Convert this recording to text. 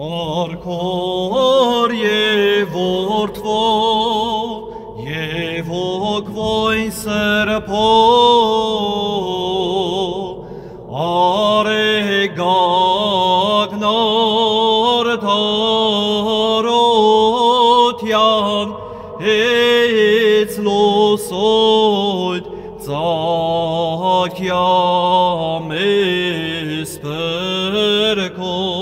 Oricor evor tvo, evog voi serpo, are gagnor tarotian, ets losoid zaciam esper.